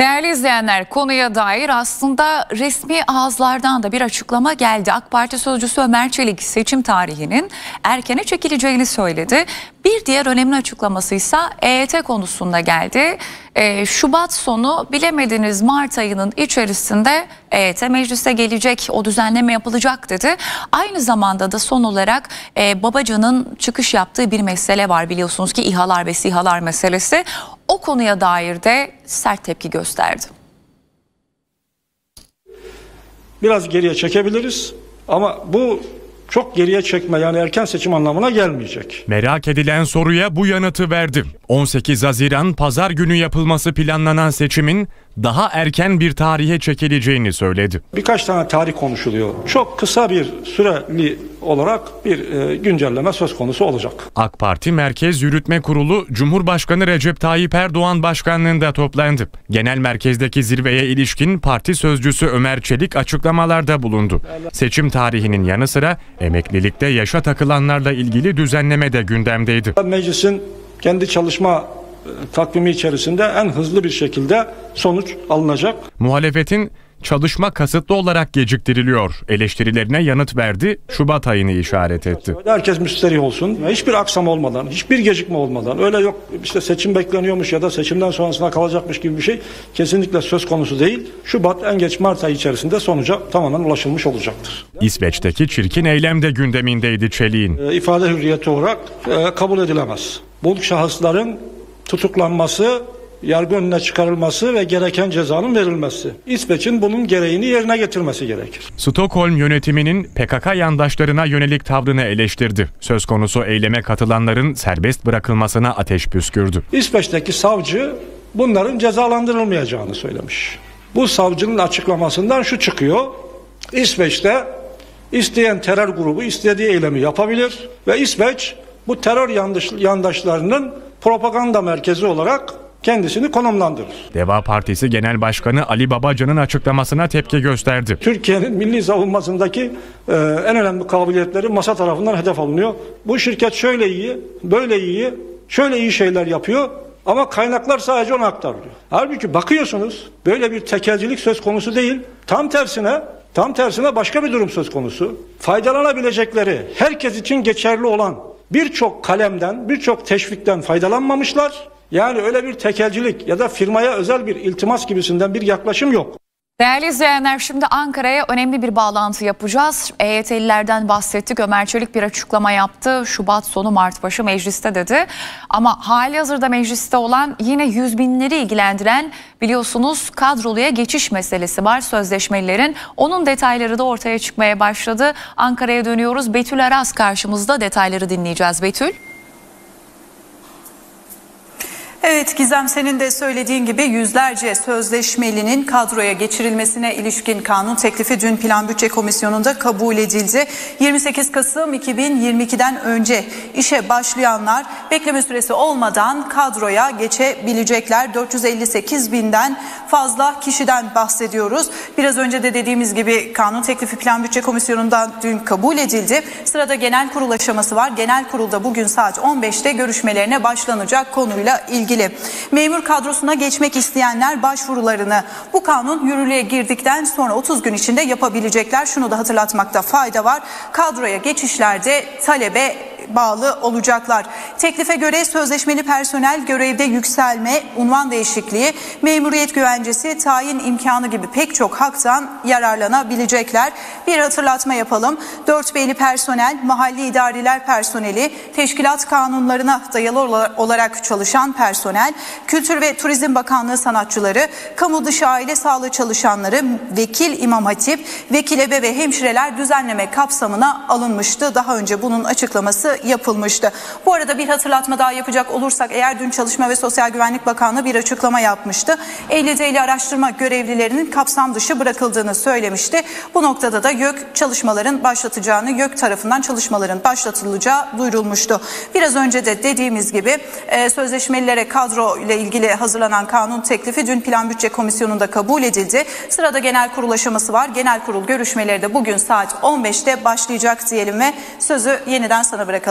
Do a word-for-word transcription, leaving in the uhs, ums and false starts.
Değerli izleyenler, konuya dair aslında resmi ağızlardan da bir açıklama geldi. AK Parti sözcüsü Ömer Çelik seçim tarihinin erkene çekileceğini söyledi. Bir diğer önemli açıklaması ise E Y T konusunda geldi. Ee, Şubat sonu bilemediniz Mart ayının içerisinde E Y T meclise gelecek, o düzenleme yapılacak dedi. Aynı zamanda da son olarak e, Babacan'ın çıkış yaptığı bir mesele var, biliyorsunuz ki İHA'lar ve SİHA'lar meselesi. O konuya dair de sert tepki gösterdi. Biraz geriye çekebiliriz ama bu çok geriye çekme, yani erken seçim anlamına gelmeyecek. Merak edilen soruya bu yanıtı verdim. on sekiz Haziran pazar günü yapılması planlanan seçimin daha erken bir tarihe çekileceğini söyledi. Birkaç tane tarih konuşuluyor. Çok kısa bir süreli olarak bir güncelleme söz konusu olacak. AK Parti Merkez Yürütme Kurulu Cumhurbaşkanı Recep Tayyip Erdoğan başkanlığında toplandı. Genel merkezdeki zirveye ilişkin parti sözcüsü Ömer Çelik açıklamalarda bulundu. Seçim tarihinin yanı sıra emeklilikte yaşa takılanlarla ilgili düzenleme de gündemdeydi. Meclisin kendi çalışma takvimi içerisinde en hızlı bir şekilde sonuç alınacak. Muhalefetin çalışma kasıtlı olarak geciktiriliyor eleştirilerine yanıt verdi, Şubat ayını işaret etti. Herkes müsterih olsun, hiçbir aksam olmadan, hiçbir gecikme olmadan, öyle yok işte seçim bekleniyormuş ya da seçimden sonrasına kalacakmış gibi bir şey kesinlikle söz konusu değil. Şubat, en geç Mart ayı içerisinde sonuca tamamen ulaşılmış olacaktır. İsveç'teki çirkin eylem de gündemindeydi Çelik'in. E, ifade hürriyeti olarak e, kabul edilemez. Bu şahısların tutuklanması, yargı önüne çıkarılması ve gereken cezanın verilmesi. İsveç'in bunun gereğini yerine getirmesi gerekir. Stockholm yönetiminin P K K yandaşlarına yönelik tavrını eleştirdi. Söz konusu eyleme katılanların serbest bırakılmasına ateş püskürdü. İsveç'teki savcı bunların cezalandırılmayacağını söylemiş. Bu savcının açıklamasından şu çıkıyor: İsveç'te isteyen terör grubu istediği eylemi yapabilir ve İsveç bu terör yandaşlarının propaganda merkezi olarak kendisini konumlandırır. DEVA Partisi Genel Başkanı Ali Babacan'ın açıklamasına tepki gösterdi. Türkiye'nin milli savunmasındaki e, en önemli kabiliyetleri masa tarafından hedef alınıyor. Bu şirket şöyle iyi, böyle iyi, şöyle iyi şeyler yapıyor ama kaynaklar sadece ona aktarılıyor. Halbuki bakıyorsunuz böyle bir tekelcilik söz konusu değil. Tam tersine, tam tersine başka bir durum söz konusu. Faydalanabilecekleri, herkes için geçerli olan birçok kalemden, birçok teşvikten faydalanmamışlar. Yani öyle bir tekelcilik ya da firmaya özel bir iltimas gibisinden bir yaklaşım yok. Değerli izleyenler, şimdi Ankara'ya önemli bir bağlantı yapacağız. E Y T'lilerden bahsettik. Ömer Çelik bir açıklama yaptı. Şubat sonu Mart başı mecliste dedi. Ama hali hazırda mecliste olan, yine yüz binleri ilgilendiren biliyorsunuz kadroluya geçiş meselesi var, sözleşmelilerin. Onun detayları da ortaya çıkmaya başladı. Ankara'ya dönüyoruz. Betül Aras karşımızda, detayları dinleyeceğiz. Betül. Evet Gizem, senin de söylediğin gibi yüzlerce sözleşmelinin kadroya geçirilmesine ilişkin kanun teklifi dün Plan Bütçe Komisyonu'nda kabul edildi. yirmi sekiz Kasım iki bin yirmi iki'den önce işe başlayanlar bekleme süresi olmadan kadroya geçebilecekler. dört yüz elli sekiz binden fazla kişiden bahsediyoruz. Biraz önce de dediğimiz gibi kanun teklifi Plan Bütçe Komisyonu'ndan dün kabul edildi. Sırada genel kurul aşaması var. Genel kurulda bugün saat on beş'te görüşmelerine başlanacak konuyla ilgili. Memur kadrosuna geçmek isteyenler başvurularını bu kanun yürürlüğe girdikten sonra otuz gün içinde yapabilecekler. Şunu da hatırlatmakta fayda var. Kadroya geçişlerde talebe bağlı olacaklar. Teklife göre sözleşmeli personel görevde yükselme, unvan değişikliği, memuriyet güvencesi, tayin imkanı gibi pek çok haktan yararlanabilecekler. Bir hatırlatma yapalım. dört beyli personel, mahalli idareler personeli, teşkilat kanunlarına dayalı olarak çalışan personel, Kültür ve Turizm Bakanlığı sanatçıları, kamu dışı aile sağlığı çalışanları, vekil imam hatip, vekil ebe ve hemşireler düzenleme kapsamına alınmıştı. Daha önce bunun açıklaması yapılmıştı. Bu arada bir hatırlatma daha yapacak olursak eğer, dün Çalışma ve Sosyal Güvenlik Bakanlığı bir açıklama yapmıştı. elli deli araştırma görevlilerinin kapsam dışı bırakıldığını söylemişti. Bu noktada da YÖK çalışmaların başlatacağını, YÖK tarafından çalışmaların başlatılacağı duyurulmuştu. Biraz önce de dediğimiz gibi sözleşmelilere kadro ile ilgili hazırlanan kanun teklifi dün Plan Bütçe Komisyonu'nda kabul edildi. Sırada genel kurul aşaması var. Genel kurul görüşmeleri de bugün saat on beş'te başlayacak diyelim ve sözü yeniden sana bırakalım.